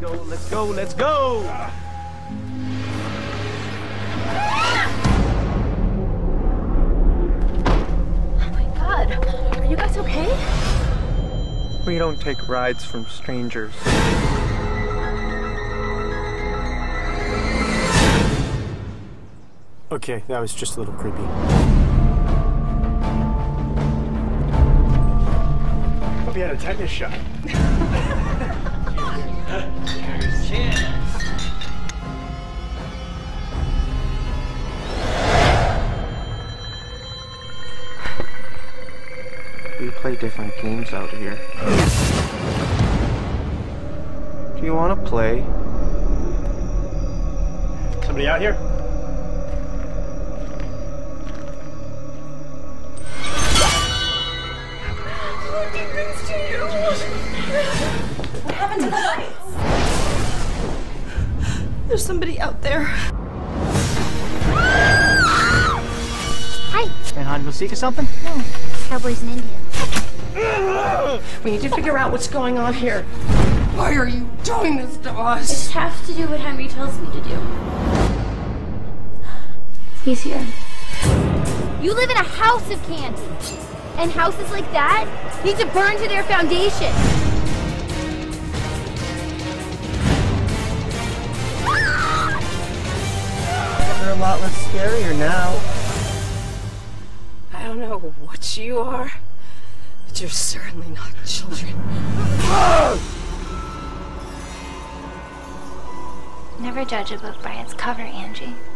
Let's go! Oh my God, are you guys okay? We don't take rides from strangers. Okay, that was just a little creepy. Hope you had a tetanus shot. Cheers. Cheers. We play different games out here. Do you want to play? Somebody out here? What happened to the lights? There's somebody out there. Hi. Been hiding to go seek or something? No. Cowboys and Indians. We need to figure out what's going on here. Why are you doing this to us? I just have to do what Henry tells me to do. He's here. You live in a house of candy. And houses like that need to burn to their foundation. They're a lot less scarier now. I don't know what you are, but you're certainly not children. Never judge a book by its cover, Angie.